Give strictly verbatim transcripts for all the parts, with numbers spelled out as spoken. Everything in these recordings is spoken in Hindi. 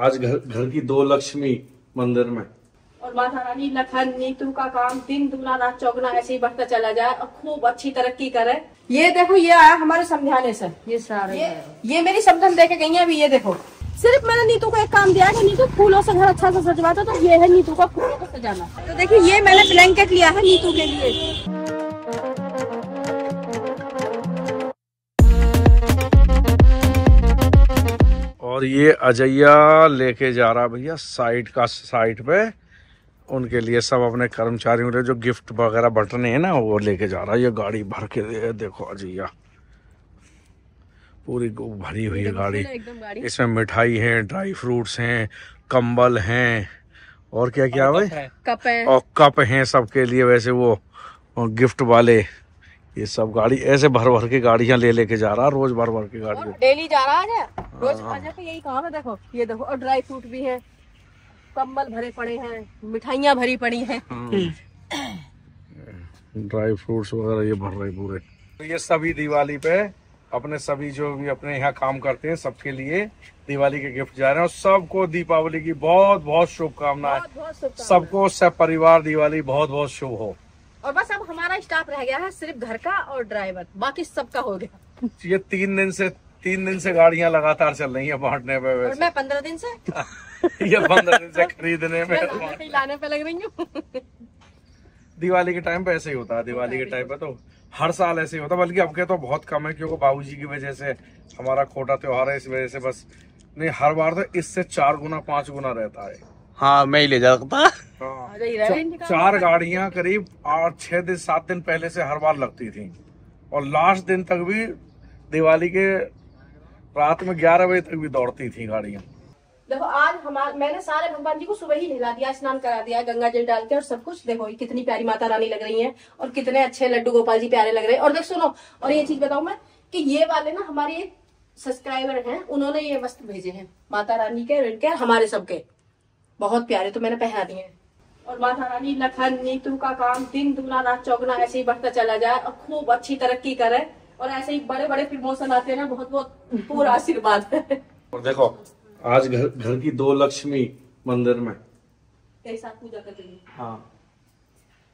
आज घर घर की दो लक्ष्मी मंदिर में। और माता रानी लखन नीतू का काम दिन दुगना रात चौगना ऐसे ही बढ़ता चला जाए और खूब अच्छी तरक्की करे। ये देखो ये आया हमारे समझाने से, ये सारे ये, ये मेरी समझन देके गई है। अभी ये देखो सिर्फ मैंने नीतू को एक काम दिया है, नीतू फूलों से घर अच्छा से सजवाता, तो ये है नीतू का फूलों को सजाना। तो देखिए ये मैंने ब्लैंकेट लिया है नीतू के लिए। और ये अजया लेके जा रहा भैया साइट का, साइट पे उनके लिए सब अपने कर्मचारियों के लिए जो गिफ्ट वगैरह बटने हैं ना वो लेके जा रहा है। ये गाड़ी भर के दे, देखो अजया पूरी भरी हुई है गाड़ी, इसमें मिठाई है, ड्राई फ्रूट्स हैं, कंबल हैं और क्या क्या भाई कप है और कप हैं सबके लिए। वैसे वो गिफ्ट वाले ये सब गाड़ी ऐसे भर भर के गाड़ियाँ ले लेके जा रहा, रोज भर भर के गाड़ी डेली जा रहा है। रोज पे यही काम है। देखो ये देखो और ड्राई फ्रूट भी है, कंबल भरे पड़े हैं, मिठाइयाँ भरी पड़ी हैं, ड्राई फ्रूट्स वगैरह ये भर रहे पूरे। तो ये सभी दिवाली पे अपने सभी जो भी अपने यहाँ काम करते हैं सबके लिए दिवाली के गिफ्ट जा रहे हैं। और सबको दीपावली की बहुत बहुत शुभकामनाएं, सबको सब परिवार दिवाली बहुत बहुत शुभ हो। और बस अब हमारा स्टाफ रह गया है सिर्फ घर का और ड्राइवर, बाकी सबका हो गया। ये तीन दिन से तीन दिन से गाड़ियाँ लगातार चल रही है बांटने पे, और मैं पंद्रह दिन से ये पंद्रह दिन से खरीदने में लाने पे लग रही हूँ। दिवाली के टाइम पे ऐसे ही होता है, दिवाली के टाइम पे तो हर साल ऐसे ही होता है, बल्कि अब के तो बहुत कम है क्योंकि बाबूजी की वजह से हमारा खोटा त्योहार है, इस वजह से बस नहीं हर बार तो इससे चार गुना पाँच गुना रहता है। हाँ मैं ही ले जाता हाँ। चा, चार गाड़ियाँ करीब आठ छह दिन सात दिन पहले से हर बार लगती थी और लास्ट दिन तक भी दिवाली के रात में ग्यारह बजे तक भी दौड़ती थी गाड़ियाँ। देखो आज हमारे मैंने सारे भगवान जी को सुबह ही नहला दिया, स्नान करा दिया, गंगा जल डाल के और सब कुछ। देखो ये कितनी प्यारी माता रानी लग रही है और कितने अच्छे लड्डू गोपाल जी प्यारे लग रहे हैं। और देख सुनो और ये चीज बताऊं मैं कि ये वाले ना हमारे एक सब्सक्राइबर हैं, उन्होंने ये वस्त्र भेजे हैं माता रानी के और इनके हमारे सबके, बहुत प्यारे तो मैंने पहना दिए। और माता रानी लखन नीतू का काम दिन दुगना रात चौगना ऐसे ही बढ़ता चला जाए और खूब अच्छी तरक्की करे और ऐसे ही बड़े बड़े प्रमोशन आते हैं ना, बहुत बहुत पूरा आशीर्वाद है। और देखो आज घर घर की दो लक्ष्मी मंदिर में तेरे साथ पूजा कर रही है। हाँ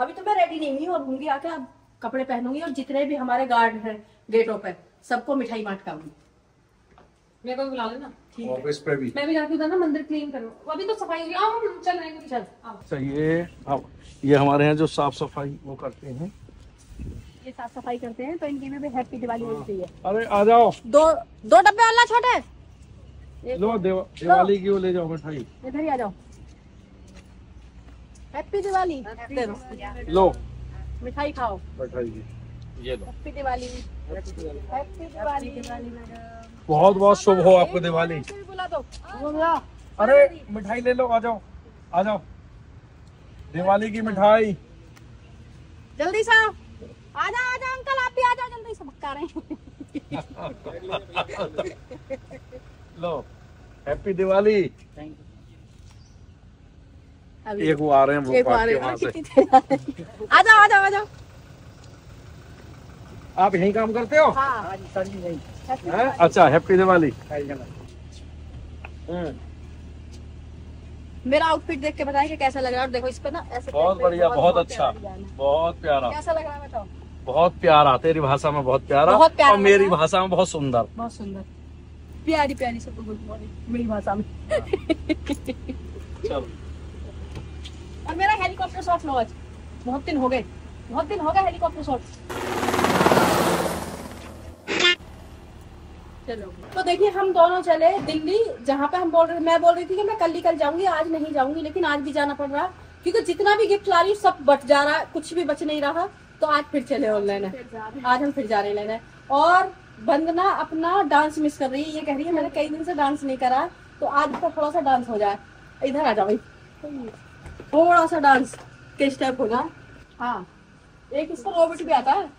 अभी तो मैं रेडी नहीं हुई और घूंगी आके अब कपड़े पहनूंगी और जितने भी हमारे गार्ड है गेटों पर सबको मिठाई बांट पाऊंगी। मेरे को बुला लेना ऑफिस पे भी, मैं भी जाके उधर ना मंदिर क्लीन करूं, अभी तो सफाई होगी। आओ चल रहे हैं, चल आओ। चाहिए अब ये हमारे यहाँ जो साफ सफाई वो करते हैं, ये साफ सफाई करते हैं तो इनकी भी, भी हैप्पी दिवाली होनी चाहिए। अरे आ जाओ दो दो डब्बे वाला छोटे लो, दिवाली की वो ले जाओ मिठाई, इधर ही आ जाओ। हैप्पी दिवाली लो, मिठाई खाओ, मिठाई ये लो। हैप्पी दिवाली, हैप्पी दिवाली, बहुत बहुत शुभ हो आपको दिवाली। बुला दो, अरे मिठाई ले लो, आ जाओ आ जाओ, दिवाली की मिठाई जल्दी से आ जाओ आ जाओ अंकल आप भी आ जाओ जल्दी से, बक्का रहे हैं। लो हैप्पी दिवाली। एक वो आ रहे हैं वो पार्टी वहाँ से, आ जाओ आ जाओ आ जाओ। आप यही काम करते हो? हाँ। है? अच्छा हैप्पी दिवाली। मेरा आउटफिट देख के बताइए कैसा लग रहा है। और देखो इस पे ना ऐसे बहुत बढ़िया, बहुत, बहुत अच्छा, बहुत प्यारा, कैसा लग रहा है बताओ? बहुत प्यारा, तेरी भाषा में बहुत प्यारा, बहुत प्यारा और मेरी भाषा में बहुत सुंदर, बहुत सुंदर, प्यारी प्यारी सबको गुड मॉर्निंग मेरी भाषा में। और मेरा हेलीकॉप्टर शॉट लो, आज बहुत दिन हो गए, बहुत दिन हो गए हेलीकॉप्टर शॉट। चलो तो देखिए हम दोनों चले दिल्ली, जहाँ पे हम बोल रहे, मैं बोल रही थी कि मैं कल ही कल जाऊंगी, आज नहीं जाऊंगी, लेकिन आज भी जाना पड़ रहा क्योंकि जितना भी गिफ्ट ला रही हूँ सब बट जा रहा, कुछ भी बच नहीं रहा। तो आज फिर चले और लेना, आज हम फिर जा रहे लेना। और वंदना अपना डांस मिस कर रही है, ये कह रही है मैंने कई दिन से डांस नहीं करा, तो आज का थोड़ा सा डांस हो जाए। इधर आ जाओ भाई, थोड़ा सा डांस के स्टेप हो जाए। हाँ एक इसका रोबोट भी आता है।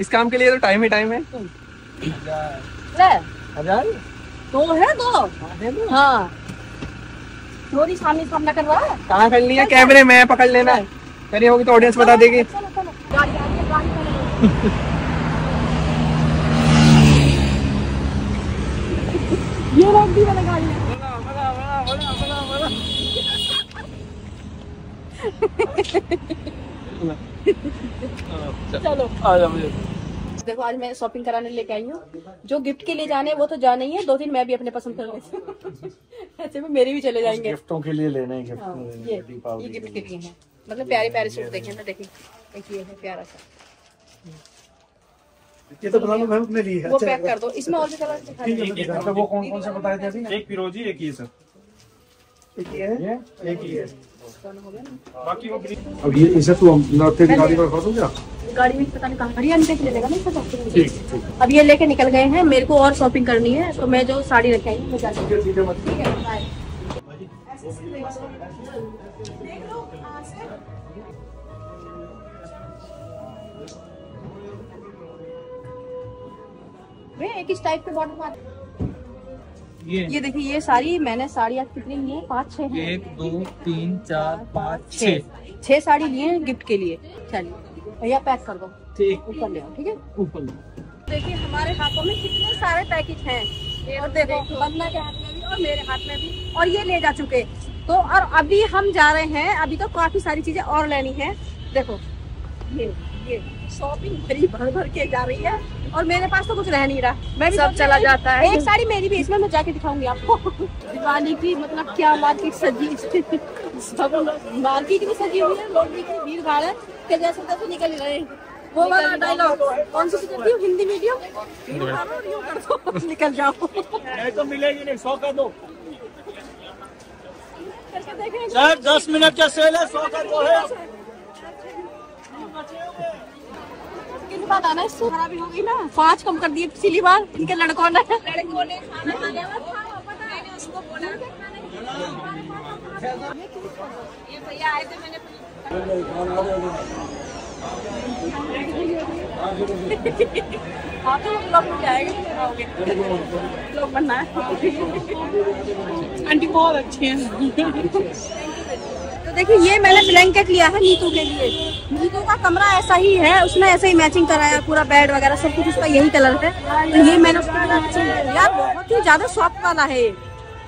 इस काम के लिए तो टाइम ही टाइम है। हजार तो है दो। हाँ चोरी सामने सामने करवा कहाँ करनी है, कैमरे में पकड़ लेना है, करी होगी तो ऑडियंस बता देगी। ये रोक दी मैंने गाड़ी। चलो देखो आज मैं शॉपिंग कराने लेके आई हूँ। जो गिफ्ट के लिए जाने वो तो जाने ही है, दो तीन मैं भी अपने पसंद कर लेती ऐसे में मेरे भी चले जाएंगे। गिफ्टों के लिए लेने हैं, गिफ्ट लेने हैं, दीपावली के लिए के लिए मतलब प्यारे प्यारे सूट देखे ना। देखिए ये है प्यारा सा, ये तो बता दो भाई अपने लिए। वो पैक कर दो, इसमें और भी कलर दिखा दो। तो वो कौन कौन से बताए थे अभी? एक फिरोजी, एक ये सब, एक ये है, एक ये है, बाकी वो अब ये इसे तो हम नोट पे गाड़ी पर रख दो। क्या गाड़ी में पता नहीं कहां पर, ये अंदर ले लेगा ना इसका। ठीक ठीक, अब ये लेके निकल गए हैं, मेरे को और शॉपिंग करनी है। तो मैं जो साड़ी रख आई हूं मैं जाती हूं। ठीक है बाय। देख लो यहां से एक ही टाइप के बॉर्डर पाते। ये ये देखिए ये साड़ी मैंने साड़ी आज कितनी ली है? पाँच छह, एक दो तीन चार पाँच छह, छह साड़ी लिए हैं गिफ्ट के लिए। चलिए भैया पैक कर दो, ठीक ऊपर ले आओ। ठीक है ऊपर ले। देखिए हमारे हाथों में कितने सारे पैकेट हैं, और देखो बंदा के हाथ में भी और मेरे हाथ में भी, और ये ले जा चुके। तो और अभी हम जा रहे हैं, अभी तो काफी सारी चीजें और लेनी है। देखो ये ये शॉपिंग भरी भर भर के जा रही है, और मेरे पास तो कुछ रह नहीं रहा। मैं भी सब चला जाता है। एक साड़ी मेरी भी, इसमें मैं जाके दिखाऊंगी आपको। दिवाली की मतलब क्या मार्केट सजी, सब मार्केट भी सजी हुई है, लोग भी भीड़ भाड़ है, तो निकल रहे हैं। वो वाला डायलॉग कौन सी करती हो हिंदी मीडियम, निकल जाओ तो मिलेगी नहीं। सौ का दो, दस मिनट का सेल है, सौ का दो है। बात आना इसको खराबी हो गई ना, पाँच कम कर दिए पिछली बार इनके लड़कों ने। लड़कों ने खाना खाने वाला था, पता है मैंने उसको बोला ये भैया आए थे। मैंने आप तो ब्लॉग में जाएंगे ब्लॉग बनना है। आंटी बहुत अच्छी है। तो देखिए ये मैंने ब्लैंकेट लिया है नीतू के लिए। नीतू का कमरा ऐसा ही है, उसने ऐसे ही मैचिंग कराया, पूरा बेड वगैरह सब कुछ उसका यही कलर है। तो ये मैंने उसको यार बहुत ही ज्यादा शॉप वाला है।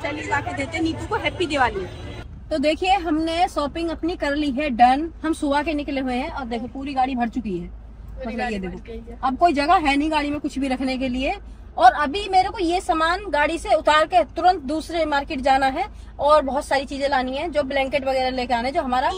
चलिए जाके देते नीतू को हैप्पी दिवाली। तो देखिए हमने शॉपिंग अपनी कर ली है डन। हम सुबह के निकले हुए हैं और देखो पूरी गाड़ी भर चुकी है, मतलब ये देखो अब कोई जगह है नहीं गाड़ी में कुछ भी रखने के लिए। और अभी मेरे को ये सामान गाड़ी से उतार के तुरंत दूसरे मार्केट जाना है, और बहुत सारी चीजें लानी है, जो ब्लैंकेट वगैरह लेके आने, जो हमारा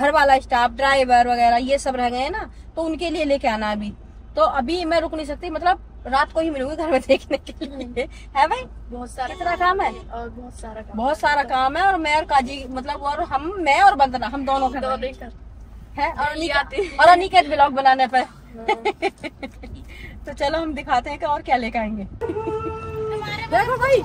घर वाला स्टाफ ड्राइवर वगैरह ये सब रह गए हैं ना, तो उनके लिए लेके आना। अभी तो अभी मैं रुक नहीं सकती, मतलब रात को ही मिलूंगी घर में देखने के लिए। है भाई बहुत सारा कितना काम है, और बहुत सारा काम बहुत सारा काम है। और मैं और काजी मतलब और हम मैं और बंदना हम दोनों है, और अनिकेत ब्लॉग बनाने पे। तो चलो हम दिखाते हैं कि और क्या लेके आएंगे। देखो भाई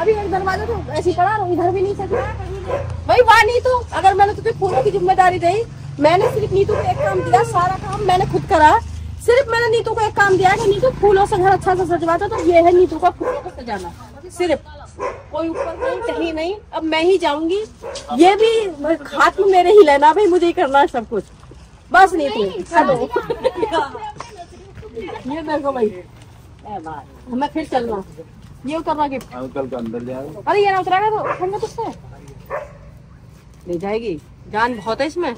अभी एक दरवाजा तो ऐसी पड़ा, इधर भी नहीं सकता भाई। वहाँ नीतू, अगर मैंने तुझे फूलों की जिम्मेदारी दी, मैंने सिर्फ नीतू को एक काम दिया, सारा काम मैंने खुद करा। सिर्फ मैंने नीतू को एक काम दिया कि नीतू फूलों से घर अच्छा सा सजवाता, तो ये है नीतू का फूलों को सजाना। सिर्फ कोई ऊपर नहीं कहीं नहीं, अब मैं ही जाऊंगी। ये भी हाथ में मेरे ही लेना भाई, मुझे ही करना है सब कुछ, बस नीतू सदो। ये देखो भाई हमें फिर चलना, ये उतरना गिफ्ट अंकल का अंदर जाएगा। अरे ये ना उतरेगा तो उठेंगे तुझसे, ले जाएगी जान बहुत है इसमें।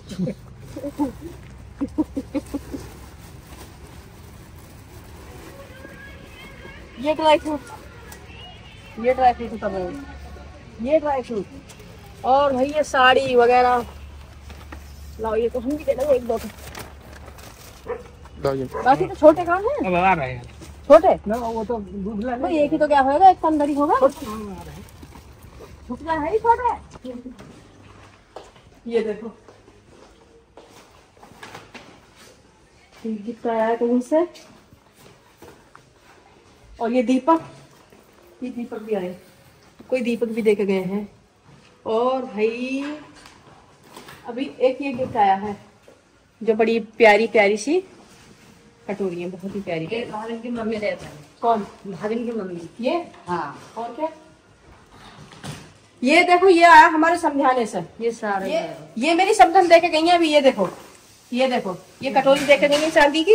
ये ड्राई फ्रूट, ये ड्राई फ्रूट उतर रहे हो, ये ड्राई फ्रूट। और भाई ये साड़ी वगैरह लाओ, ये तो हम भी दे दो एक दो। बाकी तो छोटे कहाँ हैं? आ रहे हैं छोटे ना, वो तो दूध ला भाई। एक ही तो क्या होगा, एक पंदरी होगा, छोटा है ही छोटे। ये देखो गिफ्ट आया कहीं से, और ये दीपक, ये दीपक भी आए, कोई दीपक भी देके गए हैं। और भाई अभी एक ये गिफ्ट आया है, जो बड़ी प्यारी प्यारी सी कटोरियाँ बहुत ही प्यारी। ये भाविन की मम्मी रहता है। कौन? भाविन की मम्मी। ये हाँ। और क्या? ये देखो ये आया हमारे समझाने से, ये सारे ये, ये मेरी समझन देके गई है अभी। ये देखो ये देखो ये कटोरी देके गई है चांदी की,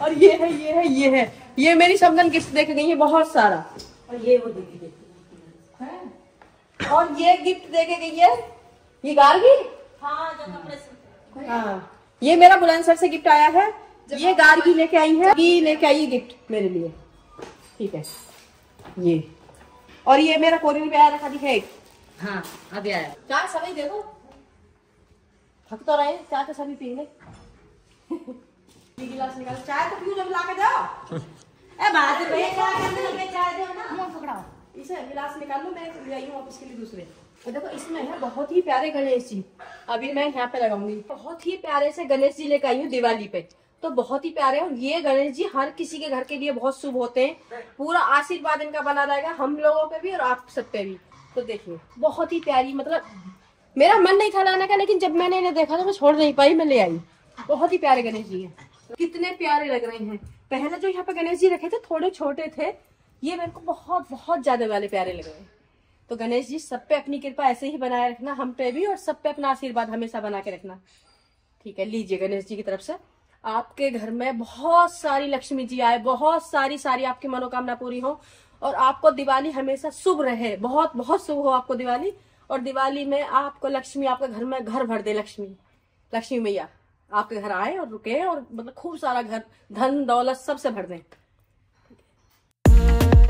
और ये है ये है ये है ये मेरी समझन गिफ्ट देके गई है बहुत सारा। और ये वो दीदी है, और ये गिफ्ट देके गई है ये गार्गी। हाँ, जो कपड़े हाँ। ये मेरा बुलंदसर से गिफ्ट आया है, ये गार्गी लेके आई है, ये लेके आई है गिफ्ट मेरे लिए, ठीक है ये। और ये मेरा कोरियर भी आया रखा दिखे। हाँ अभी आया। चाय सभी देखो थक तो रहे, चाय तो सभी पी ले। गिलास निकाल, चाय तो पियो जब लाके जाओ। ए बात पे चाय करने लगे, चाय दो ना, मुंह पकड़ाओ इसे। गिलास निकाल लो, मैं ले आई हूँ ऑफिस के लिए दूसरे। और देखो इसमें है बहुत ही प्यारे गणेश जी, अभी मैं यहाँ पे लगाऊंगी। बहुत ही प्यारे से गणेश जी लेकर आई हूँ दिवाली पे, तो बहुत ही प्यारे हैं। और ये गणेश जी हर किसी के घर के लिए बहुत शुभ होते हैं, पूरा आशीर्वाद इनका बना रहेगा हम लोगों पे भी और आप सब पे भी। तो देखिए बहुत ही प्यारी, मतलब मेरा मन नहीं था लाने का, लेकिन जब मैंने इन्हें देखा तो मैं छोड़ नहीं पाई, मैं ले आई। बहुत ही प्यारे गणेश जी हैं, कितने प्यारे लग रहे हैं। पहले जो यहाँ पे गणेश जी रखे थे थोड़े छोटे थे, ये मेरे को बहुत बहुत ज्यादा वाले प्यारे लग रहे हैं। तो गणेश जी सब पे अपनी कृपा ऐसे ही बनाए रखना, हम पे भी, और सब पे अपना आशीर्वाद हमेशा बना के रखना, ठीक है। लीजिए गणेश जी की तरफ से आपके घर में बहुत सारी लक्ष्मी जी आए, बहुत सारी सारी आपकी मनोकामना पूरी हो, और आपको दिवाली हमेशा शुभ रहे, बहुत बहुत शुभ हो आपको दिवाली। और दिवाली में आपको लक्ष्मी आपके घर में घर भर दे, लक्ष्मी लक्ष्मी मैया आपके घर आए और रुके, और मतलब खूब सारा घर धन दौलत सबसे भर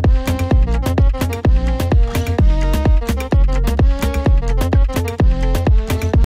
दे।